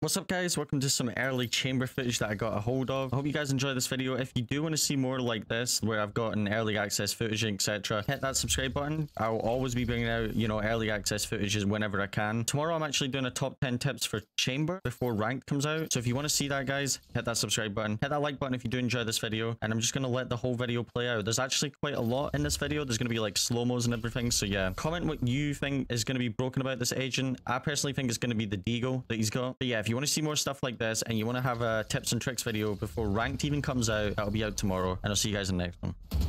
What's up guys, welcome to some early chamber footage that I got a hold of. I hope you guys enjoy this video. If you do want to see more like this where I've got an early access footage, etc., hit that subscribe button. I'll always be bringing out, you know, early access footages whenever I can. Tomorrow I'm actually doing a top 10 tips for chamber before ranked comes out, so if you want to see that guys, hit that subscribe button, hit that like button if you do enjoy this video. And I'm just going to let the whole video play out. There's actually quite a lot in this video. There's going to be like slow-mos and everything, so yeah, comment what you think is going to be broken about this agent. I personally think it's going to be the Deagle that he's got, but yeah, if you want to see more stuff like this and you want to have a tips and tricks video before ranked even comes out, that'll be out tomorrow, and I'll see you guys in the next one.